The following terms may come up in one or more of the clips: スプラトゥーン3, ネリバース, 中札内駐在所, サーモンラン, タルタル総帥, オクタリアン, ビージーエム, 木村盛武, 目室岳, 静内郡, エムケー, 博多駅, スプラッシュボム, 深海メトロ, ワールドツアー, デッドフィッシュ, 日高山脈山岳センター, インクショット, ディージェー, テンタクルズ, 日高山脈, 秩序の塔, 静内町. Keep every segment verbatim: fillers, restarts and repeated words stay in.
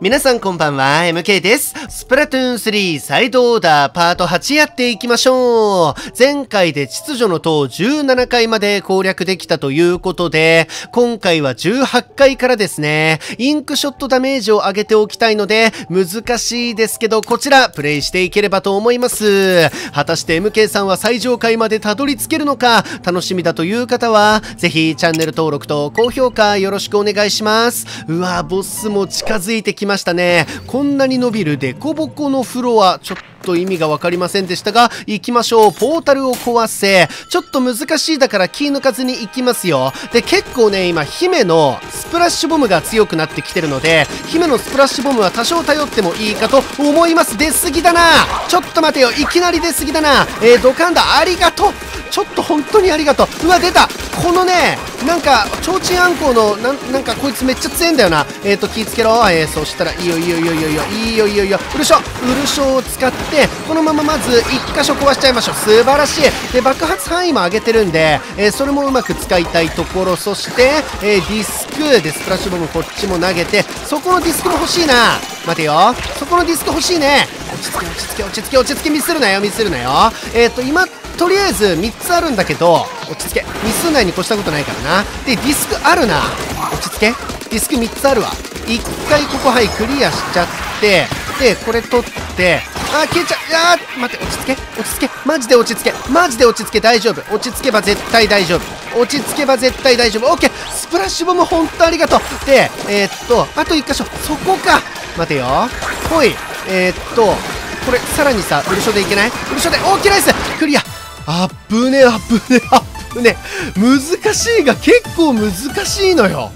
皆さんこんばんは、エムケー です。スプラトゥーンスリーサイドオーダーパートはちやっていきましょう。前回で秩序の塔じゅうななかいまで攻略できたということで、今回はじゅうはちかいからですね、インクショットダメージを上げておきたいので、難しいですけど、こちらプレイしていければと思います。果たして エムケー さんは最上階までたどり着けるのか、楽しみだという方は、ぜひチャンネル登録と高評価よろしくお願いします。うわ、ボスも近づいてきましたね。こんなに伸びるデコボコのフロア、ちょっと意味が分かりませんでしたが、行きましょう。ポータルを壊せ。ちょっと難しい、だから気抜かずに行きますよ。で、結構ね、今姫のスプラッシュボムが強くなってきてるので、姫のスプラッシュボムは多少頼ってもいいかと思います。出過ぎだな。ちょっと待てよ、いきなり出過ぎだな。えー、ドカンだ。ありがとう。ちょっと本当にありがとう。うわ、出た。このね、なんか提灯あんこうのな ん, なんかこいつめっちゃ強いんだよな。えっ、ー、と気ぃつけろ。えー、そしたらいいよいいよいいよいいよいいよいいよいいよ。うるしょうるしょを使ってこのまままずいっかしょ壊しちゃいましょう。素晴らしい。で、爆発範囲も上げてるんで、えー、それもうまく使いたいところ。そして、えー、ディスクでスプラッシュボムこっちも投げて、そこのディスクも欲しいな。待てよ、そこのディスク欲しいね。落ち着け落ち着け落ち着け落ち着け。ミスるなよミスるなよ。えっ、ー、と今とりあえずみっつあるんだけど、落ち着け。ミス内に越したことないからな。で、ディスクあるな。落ち着け。ディスクみっつあるわ。いっかいここ、はい、クリアしちゃって、で、これ取って、あー、消えちゃう。あー、待って、落ち着け落ち着け。マジで落ち着けマジで落ち着け。大丈夫。落ち着けば絶対大丈夫。落ち着けば絶対大丈夫。オッケー。スプラッシュボムほんとありがとう。で、えー、っとあといっかしょ。そこか。待てよ、ほい。えー、っとこれさらにさ、ウルショでいけない？ウルショでオーケー。ナイスクリア。あっぶねあっぶねあっぶね。難しいが結構難しいのよ。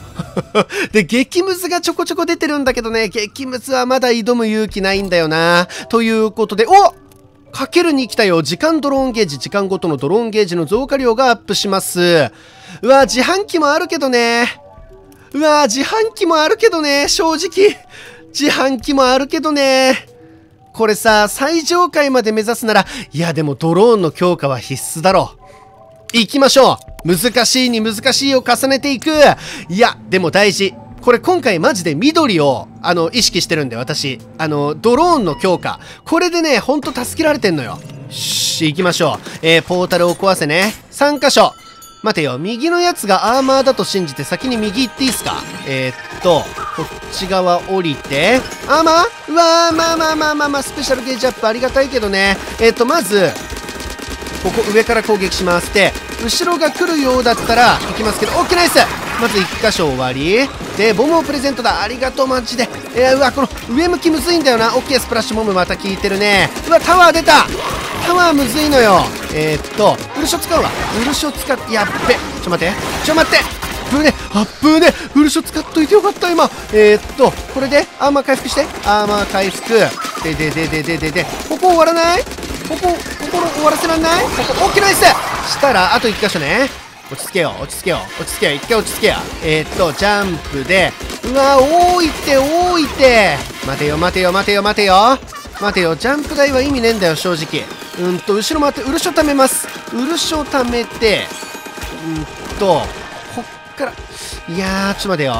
で、激ムズがちょこちょこ出てるんだけどね、激ムズはまだ挑む勇気ないんだよな。ということで、おっかけるに来たよ。時間ドローンゲージ。時間ごとのドローンゲージの増加量がアップします。うわ、自販機もあるけどね。うわ、自販機もあるけどね。正直。自販機もあるけどね。これさ、最上階まで目指すなら、いやでもドローンの強化は必須だろう。行きましょう。難しいに難しいを重ねていく。いや、でも大事。これ今回マジで緑を、あの、意識してるんで、私。あの、ドローンの強化。これでね、ほんと助けられてんのよ。し、行きましょう。えー、ポータルを壊せね。さんかしょ。待てよ、右のやつがアーマーだと信じて先に右行っていいっすか？えー、っと、こっち側降りて、アーマー？うわー、まあまあまあまあまあ、スペシャルゲージアップありがたいけどね。えー、っと、まず、ここ上から攻撃します。で、後ろが来るようだったら行きますけど、オッケーナイス。まずいっかしょ終わり。で、ボムをプレゼントだ。ありがとう、マジで。えー、うわ、この上向きむずいんだよな。オッケー、スプラッシュボムまた効いてるね。うわ、タワー出た。タワーむずいのよ。えー、っと、ウルショ使うわ。ウルショ使っ、やっべ。ちょ待って。ちょ待って。ぶね。あっぶね。ウルショ使っといてよかった、今。えー、っと、これで、アーマー回復して。アーマー回復。で、で、で、で、で、で、で。ここ終わらない？ここ、ここ終わらせらんない？ここ、オッケーナイス！したら、あといっかしょね。落ち着けよ、落ち着けよ、落ち着けよ、一回落ち着けよ。えー、っと、ジャンプで、うわ、多いって、多いって。待てよ、待てよ、待てよ、待てよ。待てよ、ジャンプ台は意味ねえんだよ、正直。うんと、後ろ回って、うるしょ貯めます。うるしょ貯めて、うんと、こっから、いやー、ちょっと待てよ。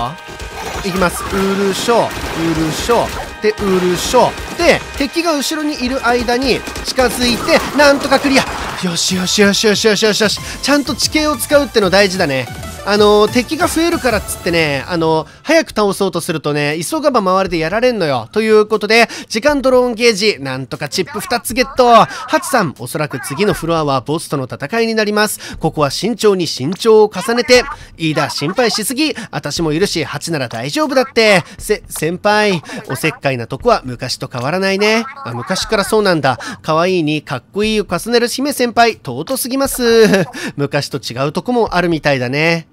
いきます。うるしょ、うるしょ、で、うるしょ。で、敵が後ろにいる間に近づいて、なんとかクリア。よしよしよしよしよしよしよし。ちゃんと地形を使うっての大事だね。あのー、敵が増えるからっつってね、あのー、早く倒そうとするとね、急がば回れでやられんのよ。ということで、時間ドローンゲージ、なんとかチップふたつゲット。ハチさん、おそらく次のフロアはボスとの戦いになります。ここは慎重に慎重を重ねて。飯田、心配しすぎ。私もいるし、ハチなら大丈夫だって。せ、先輩、おせっかいなとこは昔と変わらないね。あ、昔からそうなんだ。可愛いにかっこいいを重ねる姫先輩、尊すぎます。昔と違うとこもあるみたいだね。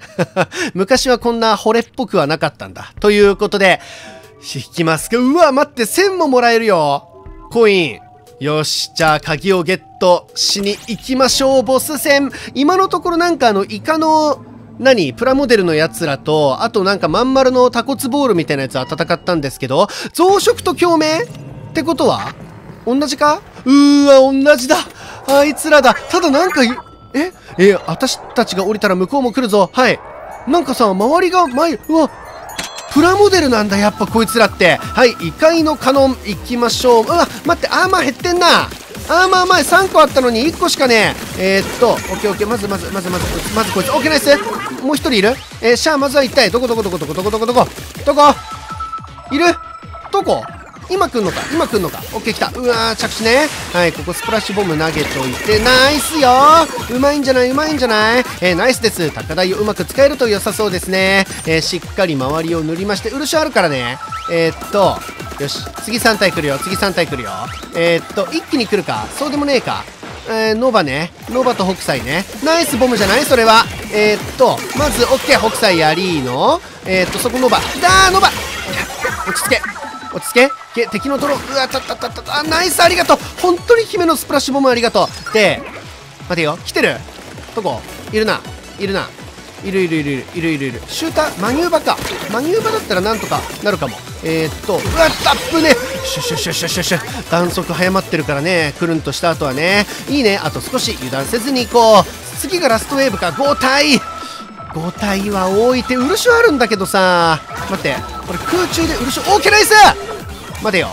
昔はこんな惚れっぽくはなかったんだ。ということで、引きますか。うわ、待って、せんももらえるよ。コイン。よし、じゃあ鍵をゲットしに行きましょう、ボス戦。今のところなんかあの、イカの、何プラモデルのやつらと、あとなんかまん丸のタコツボールみたいなやつは戦ったんですけど、増殖と共鳴ってことは同じか？うーわ、同じだ。あいつらだ。ただなんか、ええ、私たちが降りたら向こうも来るぞ。はい。なんかさ、周りが前、うわ、プラモデルなんだやっぱこいつらって。はい、異界のカノンいきましょう。うわ待って、アーマー減ってんな。アーマー前さんこあったのにいっこしかねえ。えー、っとオッケーオッケー、まずまずまずまずまずこいつオッケーナイス。もうひとりいる。えー、シャアまずは一体どこどこどこどこどこどこどこどこいる、どこ今来んのか今来んのか。オッケー来た。うわー着地ね。はい、ここスプラッシュボム投げといてナイスよー。うまいんじゃないうまいんじゃない。えー、ナイスです。高台をうまく使えると良さそうですね。えー、しっかり周りを塗りまして、漆あるからね。えー、っとよし、次さん体来るよ次さん体来るよ。えー、っと一気に来るかそうでもねえか。えー、ノバね、ノバと北斎ね。ナイスボムじゃないそれは。えー、っとまずオッケー、北斎やりーの。えー、っとそこノバだー、ノバ落ち着け落ち着け。敵のドロー、うわたたたたた、ナイスありがとう。本当に姫のスプラッシュボムありがとう。で待てよ、来てる、どこいるないるないるいるいるいるいるいるいる。シューターマニューバか、マニューバだったらなんとかなるかも。えー、っとうわタップね、シュシュシュシュシュシュ、弾速早まってるからね、くるんとした後はねいいね。あと少し油断せずに行こう。次がラストウェーブか。ご体ご体は多いて、漆あるんだけどさ、待ってこれ空中で漆、オーケーナイス。待てよ、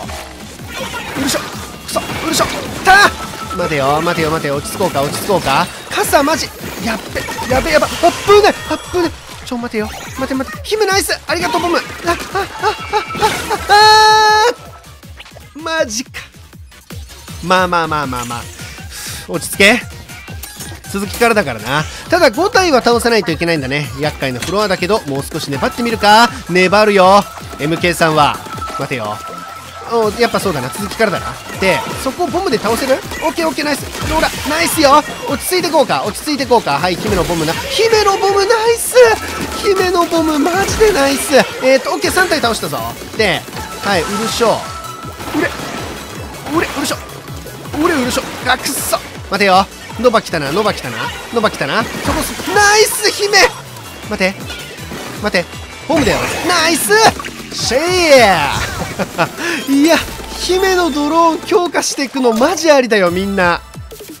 うるしょくそうるしょたー、待てよ待てよ待てよ、落ち着こうか落ち着こうか。傘マジやっべやべやば、あっぶねあっぶね、ちょ待てよ待て待て、姫ナイスありがとうボム。ああああああマジか。まあまあまあまあまあ落ち着け、続きからだからな。ただご体は倒さないといけないんだね。厄介なフロアだけどもう少し粘ってみるか。粘るよ エムケー さんは。待てよ、おやっぱそうだな、続きからだな。でそこをボムで倒せる。オッケーオッケーナイス、ローラナイスよ。落ち着いてこうか落ち着いてこうか。はい、姫のボムな、姫のボムナイス、姫のボムマジでナイス。えー、っとオッケーさん体倒したぞ。ではい、うるしょうれうれうるしょうれうるしょ、あくっそ待てよ、ノバ来たなノバ来たなノバ来たな、そこナイス姫、待て待てボムだよナイスシェーいや姫のドローン強化していくのマジありだよみんな。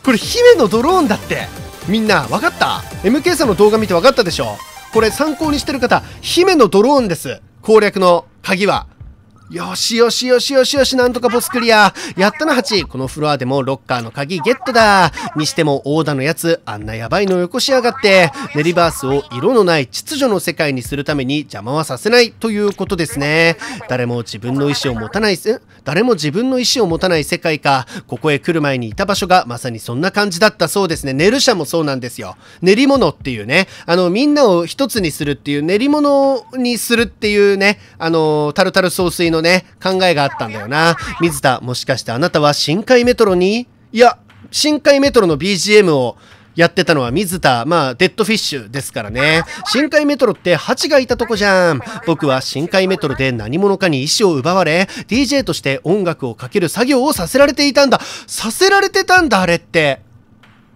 これ姫のドローンだって、みんな分かった エムケー さんの動画見て分かったでしょ。これ参考にしてる方、姫のドローンです攻略の鍵は。よしよしよしよしよし、なんとかボスクリアやったな。はちこのフロアでもロッカーの鍵ゲットだ。にしても大田のやつあんなやばいのよこしやがって。ネリバースを色のない秩序の世界にするために邪魔はさせないということですね。誰も自分の意思を持たないせ誰も自分の意思を持たない世界か。ここへ来る前にいた場所がまさにそんな感じだったそうですね。ネル社もそうなんですよ。練り物っていうね、あのみんなを一つにするっていう、練り物にするっていうね、あのタルタル総帥のね考えがあったんだよな。水田、もしかしてあなたは深海メトロに、いや深海メトロの ビージーエム をやってたのは水田、まあデッドフィッシュですからね。深海メトロってハチがいたとこじゃん。僕は深海メトロで何者かに意思を奪われ ディージェー として音楽をかける作業をさせられていたんだ。させられてたんだあれって。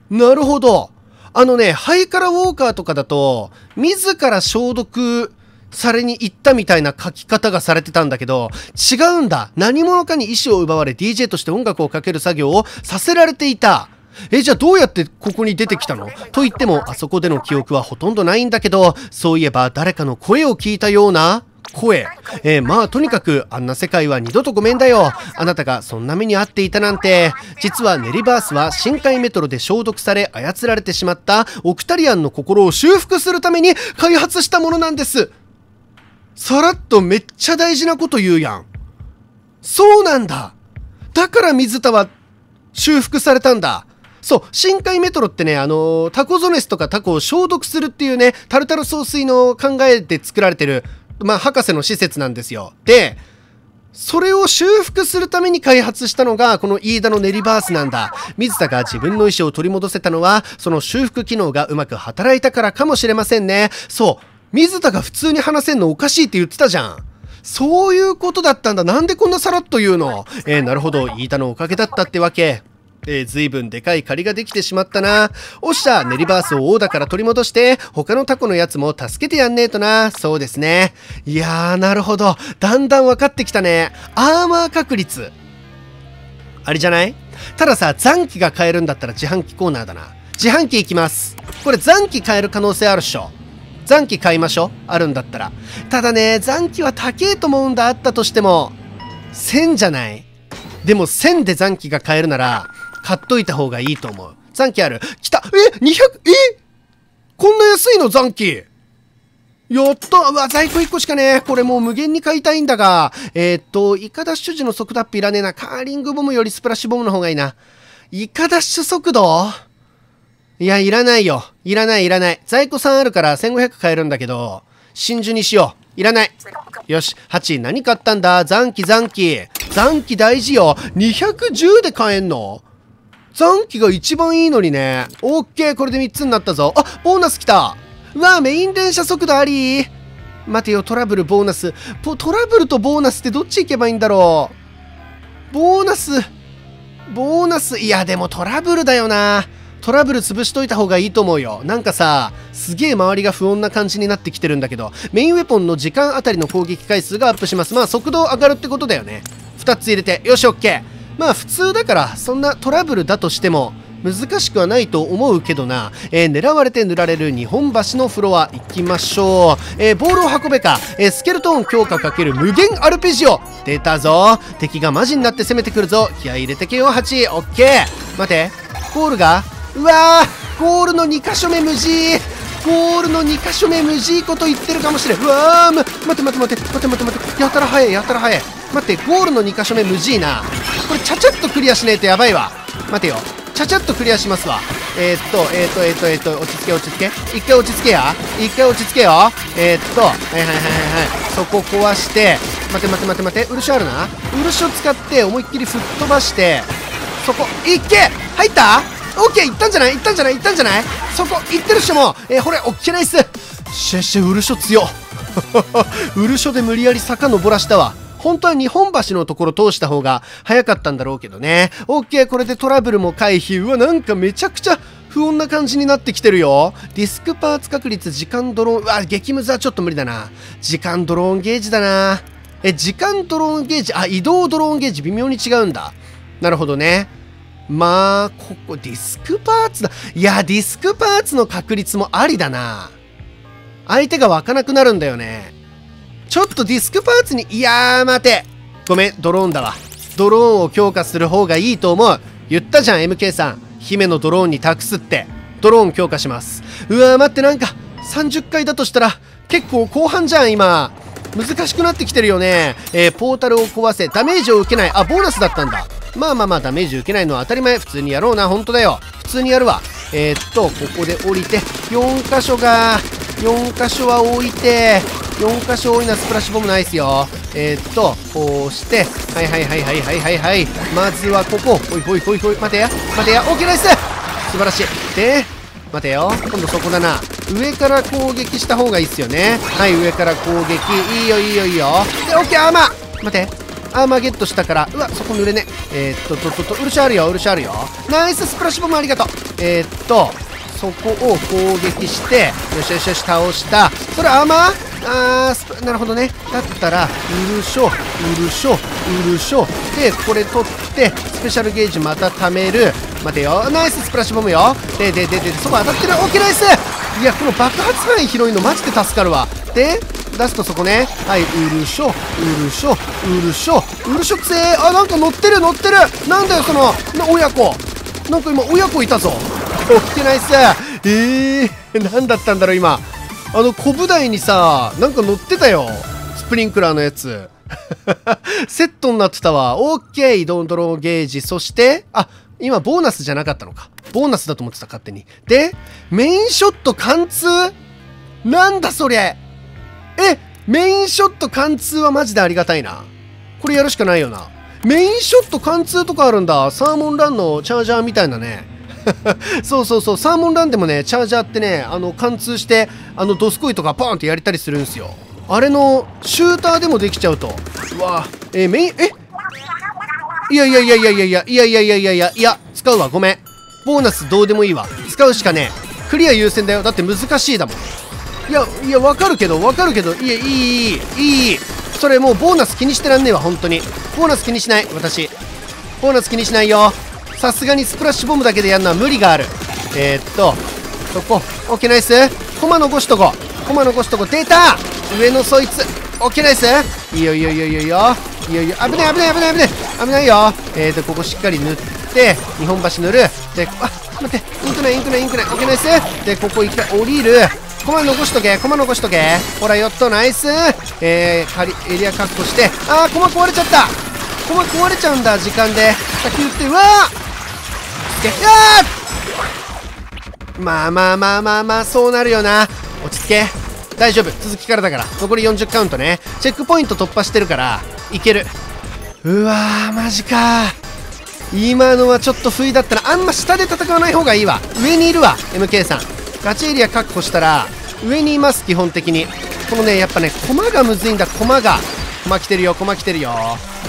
なるほど、あのねハイカラウォーカーとかだと自ら消毒されに行ったみたいな書き方がされてたんだけど、違うんだ。何者かに意思を奪われ ディージェー として音楽をかける作業をさせられていた。え、じゃあどうやってここに出てきたのと言っても、あそこでの記憶はほとんどないんだけど、そういえば誰かの声を聞いたような声。えー、まあとにかくあんな世界は二度とごめんだよ。あなたがそんな目に遭っていたなんて。実はネリバースは深海メトロで消毒され操られてしまったオクタリアンの心を修復するために開発したものなんです。さらっとめっちゃ大事なこと言うやん。そうなんだ。だから水田は修復されたんだ。そう、深海メトロってね、あのー、タコゾネスとかタコを消毒するっていうね、タルタル総帥の考えで作られてる、まあ、博士の施設なんですよ。で、それを修復するために開発したのが、この飯田のネリバースなんだ。水田が自分の意思を取り戻せたのは、その修復機能がうまく働いたからかもしれませんね。そう。水田が普通に話せんのおかしいって言ってたじゃん。そういうことだったんだ。なんでこんなさらっと言うの。えー、なるほど。飯田のおかげだったってわけ。えー、ずいぶんでかい借りができてしまったな。おっしゃ、ネリバースを大田から取り戻して、他のタコのやつも助けてやんねえとな。そうですね。いやー、なるほど。だんだん分かってきたね。アーマー確率。あれじゃない？たださ、残機が買えるんだったら自販機コーナーだな。自販機行きます。これ残機買える可能性あるっしょ。残機買いましょう。あるんだったら。ただね、残機は高えと思うんだ。あったとしても。せんじゃない。でもせんで残機が買えるなら、買っといた方がいいと思う。残機ある。来た。え ?にひゃく? えこんな安いの残機。やった!うわ、在庫いっこしかねえ。これもう無限に買いたいんだが。えー、っと、イカダッシュ時の速度アップいらねえな。カーリングボムよりスプラッシュボムの方がいいな。イカダッシュ速度?いや、いらないよ。いらない、いらない。在庫さんあるからせんごひゃく買えるんだけど、真珠にしよう。いらない。よし、はち、何買ったんだ?残機、残機。残機大事よ。にひゃくじゅうで買えんの?残機が一番いいのにね。オッケー、これでみっつになったぞ。あ、ボーナス来た。わあ、メイン連射速度あり。待てよ、トラブル、ボーナス。トラブルとボーナスってどっち行けばいいんだろう。ボーナス。ボーナス。いや、でもトラブルだよな。トラブル潰しといた方がいいと思うよ。なんかさ、すげえ周りが不穏な感じになってきてるんだけど、メインウェポンの時間あたりの攻撃回数がアップします。まあ、速度上がるってことだよね。ふたつ入れて。よし、オッケー。まあ、普通だから、そんなトラブルだとしても、難しくはないと思うけどな。えー、狙われて塗られる日本橋のフロア行きましょう。えー、ボールを運べか。えー、スケルトーン強化かける無限アルペジオ。出たぞ。敵がマジになって攻めてくるぞ。気合い入れてけよ、はち。オッケー。待て。ゴールが、うわー、ゴールのに箇所目無事。ゴールのに箇所目無事こと言ってるかもしれん。うわー、む待て待て待て待て待て待て。やたら早い、やたら早い。待って、ゴールのに箇所目無事な。これちゃちゃっとクリアしねえとやばいわ。待てよ。ちゃちゃっとクリアしますわ。えー、っと、えー、っと、えー、っと、えー、っと、落ち着け、落ち着け。一回落ち着けや。一回落ち着けよ。えー、っと、はいはいはいはいはい。そこ壊して、待て待て待て待て。漆あるな。漆を使って、思いっきり吹っ飛ばして、そこ、いっけ!入った?オッケー!いったんじゃない?いったんじゃない?いったんじゃない?そこ、いってる人も、えー、ほれ、オッケーナイス!シェシェ、漆強っ。漆で無理やり坂登らしたわ。本当は日本橋のところ通した方が早かったんだろうけどね。オッケー、これでトラブルも回避。うわ、なんかめちゃくちゃ不穏な感じになってきてるよ。ディスクパーツ確率、時間ドローン。うわ、激ムズはちょっと無理だな。時間ドローンゲージだな。え、時間ドローンゲージ、あ、移動ドローンゲージ微妙に違うんだ。なるほどね。まあ、ここ、ディスクパーツだ。いや、ディスクパーツの確率もありだな。相手が湧かなくなるんだよね。ちょっとディスクパーツに、いやー待て。ごめん、ドローンだわ。ドローンを強化する方がいいと思う。言ったじゃん、エムケー さん。姫のドローンに託すって。ドローン強化します。うわー待って、なんか、さんじゅっかいだとしたら、結構後半じゃん、今。難しくなってきてるよね。えー、ポータルを壊せ。ダメージを受けない。あ、ボーナスだったんだ。まあまあまあ、ダメージ受けないのは当たり前。普通にやろうな、ほんとだよ。普通にやるわ。えー、っと、ここで降りて、よん箇所が、よん箇所は置いて、よん箇所多いな。スプラッシュボムないっすよ。えー、っと、こうして、はいはいはいはいはいはいはい。まずはここ、ほいほいほいほい、待てや、待てや、オーケーナイス!素晴らしい。で、待てよ、今度そこだな。上から攻撃した方がいいっすよね。はい、上から攻撃、いいよいいよいいよ。で、オッケー、アーマー!待て、アーマーゲットしたから、うわ、そこ濡れね。えー、っと、とっとと、うるしあるよ、うるしあるよ。ナイス、スプラッシュボムありがとう。えー、っと、そこを攻撃して、よしよしよし、倒した。それアーマー?あー、なるほどね。だったら、うるしょ、うるしょ、うるしょ。で、これ取って、スペシャルゲージまた貯める。待てよ。ナイス、スプラッシュボムよ。で、で、で、で、そば当たってる。オッケーナイス!いや、この爆発範囲広いのマジで助かるわ。で、ラストそこね。はい、うるしょ、うるしょ、うるしょ、うるしょくせー。あ、なんか乗ってる、乗ってる。なんだよ、その、親子。なんか今、親子いたぞ。オッケーナイス。えー、なんだったんだろう、今。あの小舞台にさ、なんか乗ってたよ。スプリンクラーのやつ。セットになってたわ。オッケー、移動ドローゲージ。そして、あ、今ボーナスじゃなかったのか。ボーナスだと思ってた、勝手に。で、メインショット貫通?なんだそれ。え、メインショット貫通はマジでありがたいな。これやるしかないよな。メインショット貫通とかあるんだ。サーモンランのチャージャーみたいなね。そうそうそう、サーモンランでもね、チャージャーってね、あの貫通してあのドスコイとかバーンってやれたりするんですよ。あれのシューターでもできちゃうと。うわ、えー、メイン、え、いやいやいやいやいやいやいやいやいやいやいやいや、使うわ、ごめん。ボーナスどうでもいいわ。使うしかねえ。クリア優先だよ。だって難しいだもん。いやいや、わかるけどわかるけど、いや、いいいいいい、それもうボーナス気にしてらんねえわ。本当にボーナス気にしない。私ボーナス気にしないよ。さすがにスプラッシュボムだけでやるのは無理がある。えー、っと、そこ、オッケーナイス。コマ残しとこう。コマ残しとこ出た。上のそいつオッケーナイス。いいよいいよいいよいいよいいよいいよいいよ。危ない危ない危ない危ない危ないよ。えーとここしっかり塗って日本橋塗る。であ待ってインクないインクないインクないオッケーナイス。でここ行きたい降りる。コマ残しとけコマ残しとけ。ほらよっとナイス。えー仮エリア確保して。あーコマ壊れちゃった。コマ壊れちゃうんだ時間で。先打ってうわーまあまあまあまあまあそうなるよな。落ち着け大丈夫。続きからだから残りよんじゅうカウントね。チェックポイント突破してるからいける。うわーマジかー。今のはちょっと不意だったな。あんま下で戦わない方がいいわ。上にいるわ エムケー さん。ガチエリア確保したら上にいます基本的に。このねやっぱね駒がむずいんだ。駒が駒来てるよ駒来てるよ。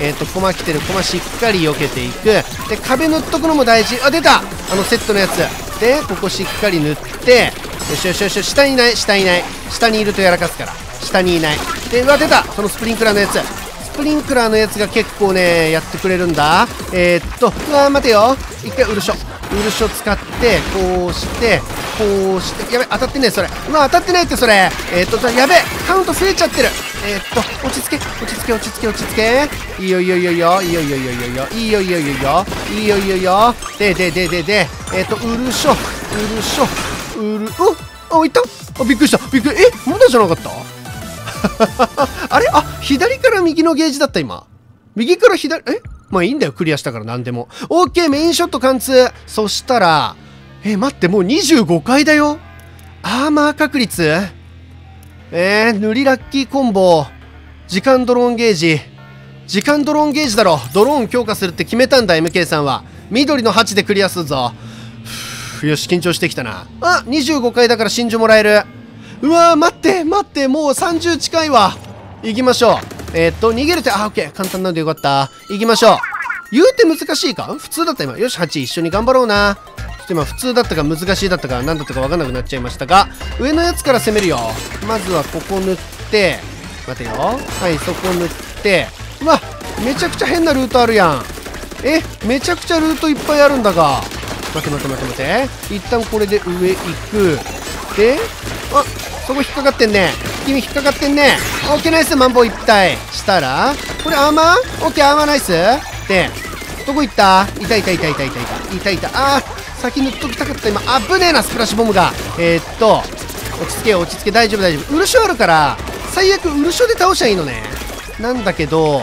えっと駒来てる駒しっかり避けていく。で壁塗っとくのも大事。あ出たあのセットのやつでここしっかり塗ってよしよしよし。下にいない下にいない下にいるとやらかすから下にいない。でうわ出たそのスプリンクラーのやつ。スプリンクラーのやつが結構ねやってくれるんだ。えー、っとうわ待てよ。一回ウルショウルショ使ってこうしてこうしてやべ当たってねえそれ。うわ当たってないってそれ。えー、っとやべカウント増えちゃってる。えー、っと落ち着け落ち着け落ち着け落ち着け。いいよいいよいいよいいよいいよいいよいいよいいよいいよいいよいいよいいよいいよいいよ。でででででえー、っとウルショウルショウルおあいったあびっくりしたびっくり。えまだじゃなかったあれあ左から右のゲージだった今。右から左えまあいいんだよクリアしたから何でも。オーケーメインショット貫通。そしたらえ待ってもうにじゅうごかいだよ。アーマー確率えー、塗りラッキーコンボ。時間ドローンゲージ。時間ドローンゲージだろ。ドローン強化するって決めたんだ、エムケー さんは。緑のはちでクリアするぞ。よし、緊張してきたな。あ、にじゅうごかいだから真珠もらえる。うわー、待って、待って、もうさんじゅう近いわ。行きましょう。えー、っと、逃げる手、あ、オッケー。簡単なんでよかった。行きましょう。言うて難しいか？普通だった今。よし、はち、一緒に頑張ろうな。今普通だったか難しいだったか何だったか分かんなくなっちゃいましたが、上のやつから攻めるよ。まずはここ塗って待てよ。はいそこ塗って。うわめちゃくちゃ変なルートあるやん。えめちゃくちゃルートいっぱいあるんだが。待て待て待て待て。一旦これで上行く。であそこ引っかかってんね君引っかかってんね。オッケーナイスマンボウ一体したらこれアーマーオッケーアーマーナイス。でどこ行ったいたいたいたいたいたいたいたいた。あー先塗っときたかった今。危ねえなスプラッシュボムが。えー、っと落ち着け落ち着け大丈夫大丈夫。ウルショあるから最悪ウルショで倒しちゃいいのね。なんだけど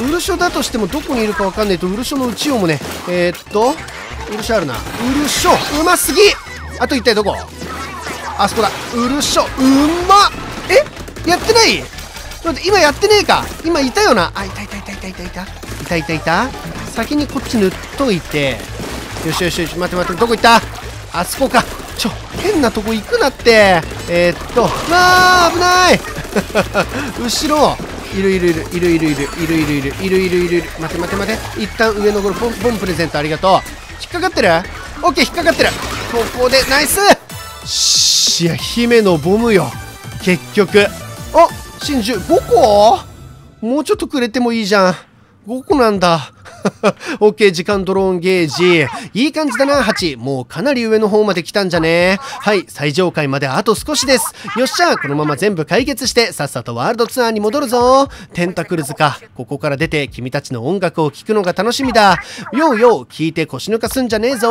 ウルショだとしてもどこにいるかわかんないとウルショの内容もね。えー、っとウルショあるな。ウルショうますぎ。あと一体どこ。あそこだウルショうまっ。えやってない待って今やってねえか。今いたよな。あいたいたいたいたいたいたいたいたいた。先にこっち塗っといてよしよしよし。待って待ってどこ行った。あそこか。ちょ変なとこ行くなって。えー、っとうわー危ない後ろいるいるいるいるいるいるいるいるいるいるいるいるいる。待て待て待て。一旦上のゴロボンボンプレゼントありがとう。引っかかってるオッケー引っかかってる。ここでナイス。しや姫のボムよ結局。あ真珠ごこもうちょっとくれてもいいじゃん。ごこなんだオッケー時間ドローンゲージいい感じだな。はちもうかなり上の方まで来たんじゃね。はい最上階まであと少しです。よっしゃこのまま全部解決してさっさとワールドツアーに戻るぞ。テンタクルズか。ここから出て君たちの音楽を聴くのが楽しみだ。ようよう聞いて腰抜かすんじゃねえぞ。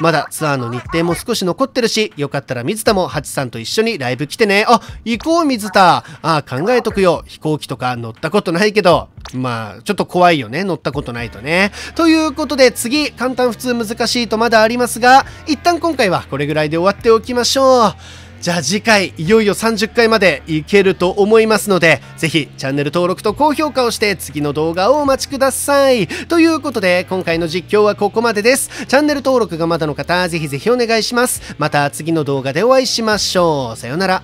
まだツアーの日程も少し残ってるしよかったら水田もはちさんと一緒にライブ来てね。あ行こう水田。ああ考えとくよ。飛行機とか乗ったことないけどまあちょっと怖いよね乗ったことないとね。ということで次簡単普通難しいとまだありますが一旦今回はこれぐらいで終わっておきましょう。じゃあ次回いよいよさんじゅっかいまでいけると思いますのでぜひチャンネル登録と高評価をして次の動画をお待ちください。ということで今回の実況はここまでです。チャンネル登録がまだの方ぜひぜひお願いします。また次の動画でお会いしましょう。さようなら。